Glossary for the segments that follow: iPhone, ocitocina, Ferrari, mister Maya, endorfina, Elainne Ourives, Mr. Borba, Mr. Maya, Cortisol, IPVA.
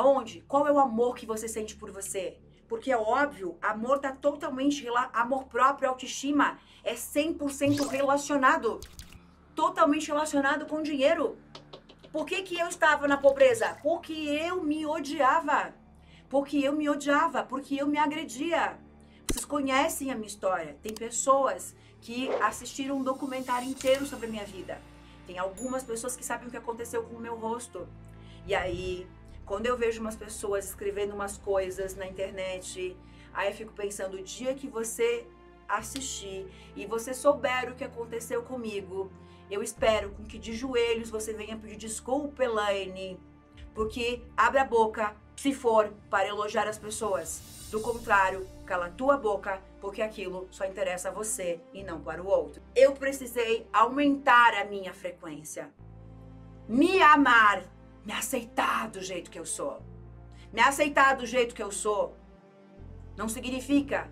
Aonde? Qual é o amor que você sente por você? Porque é óbvio, amor tá totalmente, amor próprio, autoestima, é 100% relacionado. Totalmente relacionado com dinheiro. Por que que eu estava na pobreza? Porque eu me odiava. Porque eu me odiava, porque eu me agredia. Vocês conhecem a minha história. Tem pessoas que assistiram um documentário inteiro sobre a minha vida. Tem algumas pessoas que sabem o que aconteceu com o meu rosto. E aí, quando eu vejo umas pessoas escrevendo umas coisas na internet, aí eu fico pensando, o dia que você assistir e você souber o que aconteceu comigo, eu espero com que de joelhos você venha pedir desculpa, Elaine, porque abre a boca, se for, para elogiar as pessoas. Do contrário, cala a tua boca, porque aquilo só interessa a você e não para o outro. Eu precisei aumentar a minha frequência. Me amar, me aceitar do jeito que eu sou. Me aceitar do jeito que eu sou não significa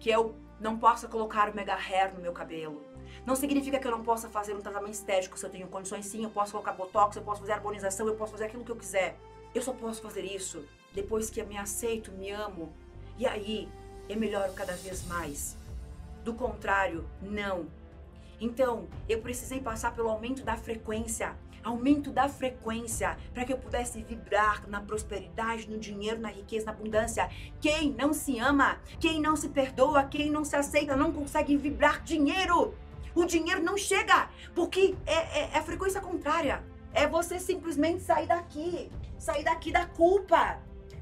que eu não possa colocar o mega hair no meu cabelo. Não significa que eu não possa fazer um tratamento estético se eu tenho condições, sim. Eu posso colocar botox, eu posso fazer harmonização, eu posso fazer aquilo que eu quiser. Eu só posso fazer isso depois que eu me aceito, me amo. E aí, eu melhoro cada vez mais. Do contrário, não. Então, eu precisei passar pelo aumento da frequência. Aumento da frequência para que eu pudesse vibrar na prosperidade, no dinheiro, na riqueza, na abundância. Quem não se ama, quem não se perdoa, quem não se aceita, não consegue vibrar dinheiro. O dinheiro não chega, porque é a frequência contrária. É você simplesmente sair daqui da culpa,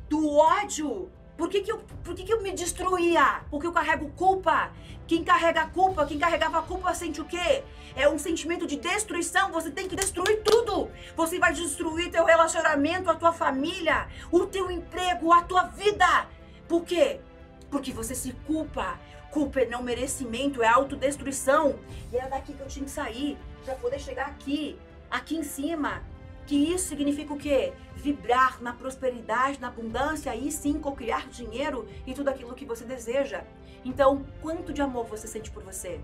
do ódio. Por que que eu me destruía? Porque eu carrego culpa. Quem carrega a culpa, quem carregava a culpa sente o quê? É um sentimento de destruição, você tem que destruir tudo. Você vai destruir teu relacionamento, a tua família, o teu emprego, a tua vida. Por quê? Porque você se culpa. Culpa é não merecimento, é autodestruição. E era daqui que eu tinha que sair, pra poder chegar aqui, aqui em cima. Que isso significa o quê? Vibrar na prosperidade, na abundância e sim cocriar dinheiro e tudo aquilo que você deseja. Então, quanto de amor você sente por você?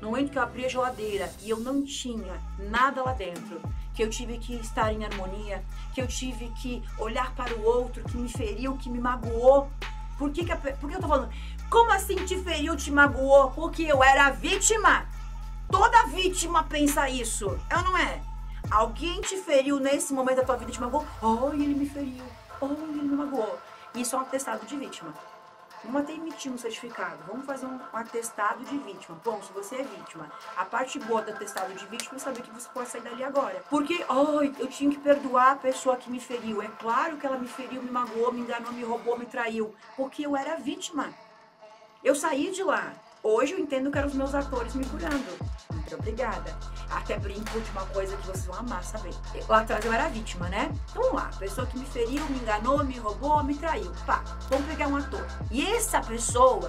No momento que eu abri a geladeira e eu não tinha nada lá dentro, que eu tive que estar em harmonia, que eu tive que olhar para o outro, que me feriu, que me magoou. Por que eu tô falando? Como assim te feriu, te magoou? Porque eu era a vítima? Toda vítima pensa isso, eu não é? Alguém te feriu nesse momento da tua vida, te magoou? Oh, ele me feriu. Oh, ele me magoou. Isso é um atestado de vítima. Vamos até emitir um certificado. Vamos fazer um atestado de vítima. Bom, se você é vítima, a parte boa do atestado de vítima é saber que você pode sair dali agora. Porque, oh, eu tinha que perdoar a pessoa que me feriu. É claro que ela me feriu, me magoou, me enganou, me roubou, me traiu. Porque eu era vítima. Eu saí de lá. Hoje eu entendo que eram os meus atores me curando. Muito obrigada. Até brinco de uma coisa que vocês vão amar saber. Lá atrás eu era vítima, né? Então vamos lá. A pessoa que me feriu, me enganou, me roubou, me traiu. Pá, vamos pegar um ator. E essa pessoa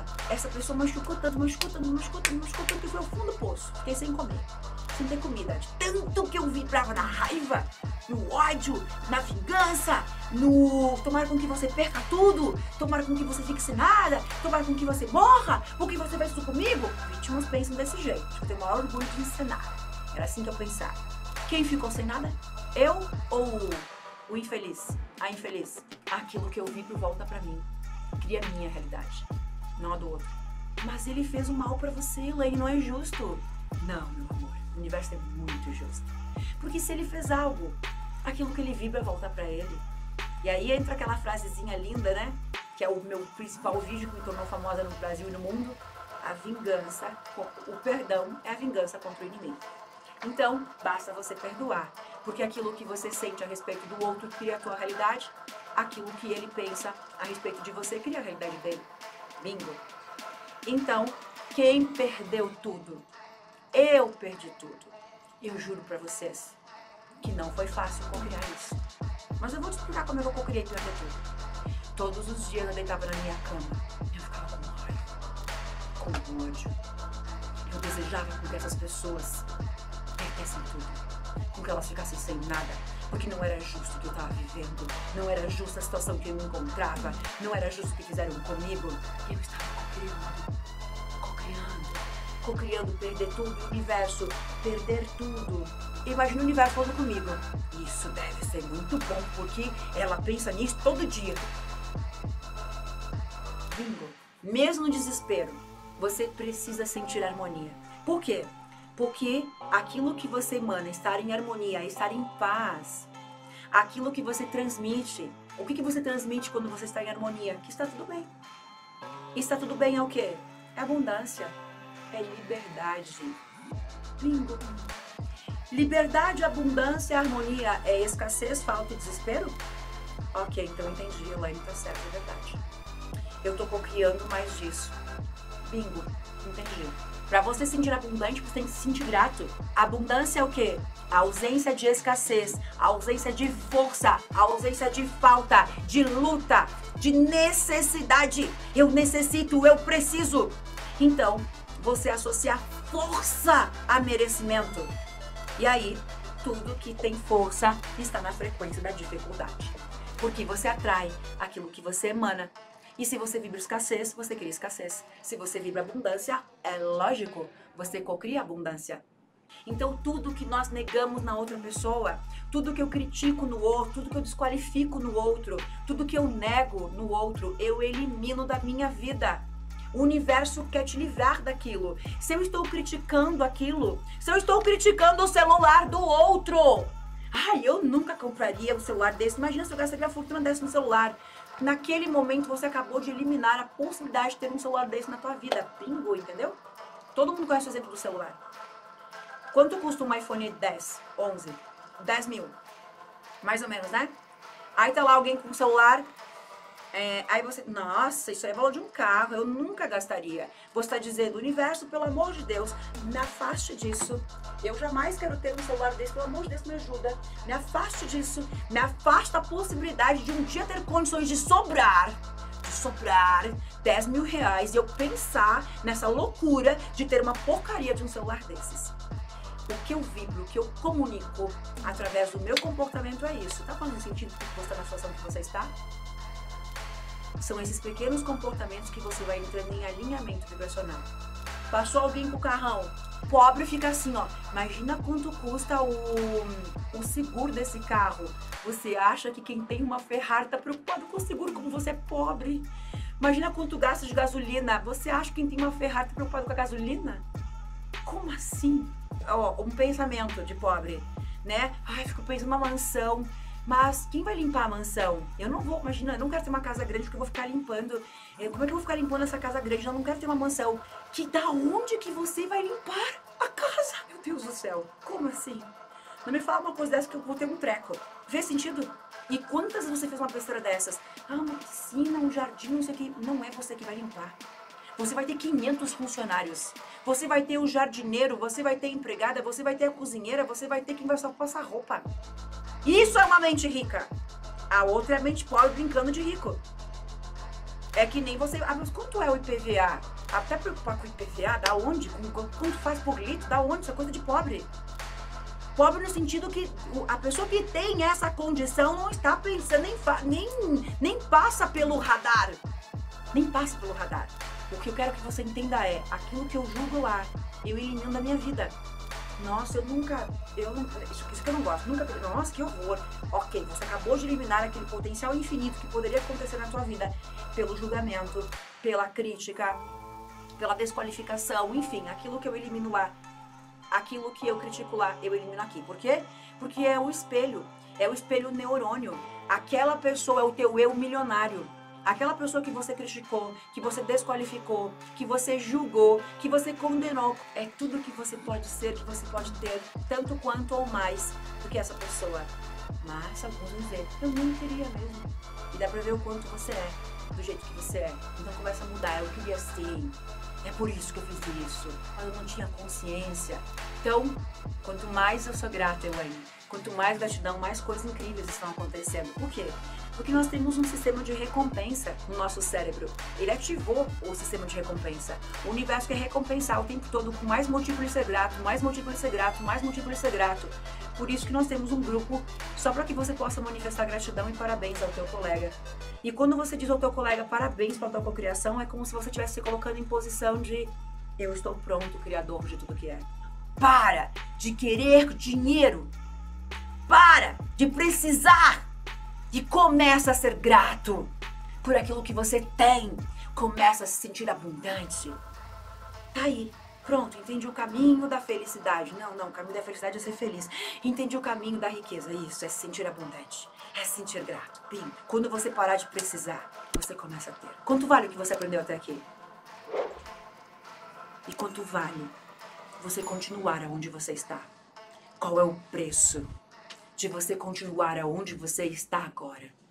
machucou tanto, machucou tanto que foi ao fundo do poço. Fiquei sem comer, sem ter comida. De tanto que eu vibrava na raiva, no ódio, na vingança, no tomara com que você perca tudo, tomara com que você fique sem nada, tomara com que você morra, porque você vai sofrer comigo. Vítimas pensam desse jeito, eu tenho o maior orgulho de encenar. Era assim que eu pensava. Quem ficou sem nada? Eu ou o infeliz? A infeliz? Aquilo que eu vibro volta pra mim. Cria a minha realidade, não a do outro. Mas ele fez o mal pra você, Elaine, não é justo. Não, meu amor, o universo é muito justo. Porque se ele fez algo, aquilo que ele vibra volta pra ele. E aí entra aquela frasezinha linda, né? Que é o meu principal vídeo que me tornou famosa no Brasil e no mundo. A vingança, o perdão é a vingança contra o inimigo. Então, basta você perdoar, porque aquilo que você sente a respeito do outro cria a tua realidade, aquilo que ele pensa a respeito de você cria a realidade dele. Bingo! Então, quem perdeu tudo? Eu perdi tudo. Eu juro pra vocês que não foi fácil cocriar isso. Mas eu vou te explicar como eu cocriei tudo. Todos os dias eu deitava na minha cama, eu ficava com ódio. Eu desejava com que essas pessoas perdessem tudo, com que elas ficassem sem nada, porque não era justo o que eu estava vivendo, não era justa a situação que eu me encontrava, não era justo o que fizeram comigo. Eu estava cocriando perder tudo, o universo, perder tudo. imagina o universo falando comigo. Isso deve ser muito bom, porque ela pensa nisso todo dia. Bingo. Mesmo no desespero, você precisa sentir harmonia. Por quê? Porque aquilo que você emana, estar em harmonia, estar em paz, aquilo que você transmite, o que você transmite quando você está em harmonia? Que está tudo bem. Está tudo bem é o quê? É abundância, é liberdade. Bingo. Liberdade, abundância, harmonia é escassez, falta e desespero? Ok, então entendi, Elainne, tá certo, é verdade. Eu tô copiando mais disso. Bingo, entendi. Pra você sentir abundante, você tem que se sentir grato. Abundância é o quê? A ausência de escassez, a ausência de força, a ausência de falta, de luta, de necessidade. Eu necessito, eu preciso. Então, você associa força a merecimento. E aí, tudo que tem força está na frequência da dificuldade. Porque você atrai aquilo que você emana. E se você vibra escassez, você cria escassez. Se você vibra abundância, é lógico, você cocria abundância. Então tudo que nós negamos na outra pessoa, tudo que eu critico no outro, tudo que eu desqualifico no outro, tudo que eu nego no outro, eu elimino da minha vida. O universo quer te livrar daquilo. Se eu estou criticando aquilo, se eu estou criticando o celular do outro, ai, eu nunca compraria um celular desse, imagina se eu gastaria a fortuna desse no celular. Naquele momento você acabou de eliminar a possibilidade de ter um celular desse na tua vida. Bingo, entendeu? Todo mundo conhece o exemplo do celular. Quanto custa um iPhone 10, 11, 10 mil? Mais ou menos, né? Aí tá lá alguém com um celular, aí você, nossa, isso aí é valor de um carro, eu nunca gastaria. Você tá dizendo, universo, pelo amor de Deus, me afaste disso. Eu jamais quero ter um celular desse, pelo amor de Deus, me ajuda. Me afaste disso, me afasta a possibilidade de um dia ter condições de sobrar 10 mil reais e eu pensar nessa loucura de ter uma porcaria de um celular desses. O que eu vibro, o que eu comunico através do meu comportamento é isso. Tá fazendo sentido que você está na situação que você está? São esses pequenos comportamentos que você vai entrando em alinhamento vibracional. Passou alguém com o carrão, pobre fica assim, ó, imagina quanto custa o seguro desse carro. Você acha que quem tem uma Ferrari tá preocupado com o seguro, como você é pobre. Imagina quanto gasta de gasolina. Você acha que quem tem uma Ferrari tá preocupado com a gasolina? Como assim? Ó, um pensamento de pobre, né? Ai, fico pensando numa mansão. Mas quem vai limpar a mansão? Eu não vou, imagina, eu não quero ter uma casa grande porque eu vou ficar limpando. Como é que eu vou ficar limpando essa casa grande? Eu não quero ter uma mansão. Que da onde que você vai limpar a casa? Meu Deus do céu, como assim? Não me fala uma coisa dessa que eu vou ter um treco. Fez sentido? E quantas vezes você fez uma besteira dessas? Ah, uma piscina, um jardim, não sei o que. Não é você que vai limpar. Você vai ter 500 funcionários. Você vai ter o jardineiro, você vai ter a empregada, você vai ter a cozinheira, você vai ter quem vai só passar roupa. Isso é uma mente rica. A outra é a mente pobre brincando de rico. É que nem você... Ah, mas quanto é o IPVA? Até preocupar com o IPVA, da onde? Quanto faz por litro? Da onde? Isso é coisa de pobre. Pobre no sentido que a pessoa que tem essa condição não está pensando, nem passa pelo radar. Nem passa pelo radar. O que eu quero que você entenda é, aquilo que eu julgo lá, eu elimino da minha vida. Nossa, isso que eu não gosto, nossa, que horror. Ok, você acabou de eliminar aquele potencial infinito que poderia acontecer na sua vida pelo julgamento, pela crítica, pela desqualificação, enfim, aquilo que eu elimino lá, aquilo que eu critico lá, eu elimino aqui. Por quê? Porque é o espelho neurônio. Aquela pessoa é o teu eu milionário. Aquela pessoa que você criticou, que você desqualificou, que você julgou, que você condenou, é tudo que você pode ser, que você pode ter, tanto quanto ou mais do que essa pessoa. Mas alguns vão dizer, eu não queria mesmo. E dá pra ver o quanto você é, do jeito que você é. Então começa a mudar, eu queria assim, é por isso que eu fiz isso, mas eu não tinha consciência. Então, quanto mais eu sou grata, Elainne, quanto mais gratidão, mais coisas incríveis estão acontecendo. Por quê? Porque nós temos um sistema de recompensa no nosso cérebro. Ele ativou o sistema de recompensa. O universo quer recompensar o tempo todo com mais motivo de ser grato, mais motivo de ser grato, mais motivo de ser grato. Por isso que nós temos um grupo só para que você possa manifestar gratidão e parabéns ao teu colega. E quando você diz ao teu colega parabéns pela tua cocriação, é como se você estivesse se colocando em posição de eu estou pronto, criador de tudo que é. Para de querer dinheiro. Para de precisar. E começa a ser grato por aquilo que você tem. Começa a se sentir abundante. Tá aí. Pronto, entendi o caminho da felicidade. Não, o caminho da felicidade é ser feliz. Entendi o caminho da riqueza. Isso, é se sentir abundante. É se sentir grato. Bem, quando você parar de precisar, você começa a ter. Quanto vale o que você aprendeu até aqui? E quanto vale você continuar aonde você está? Qual é o preço de você continuar aonde você está agora?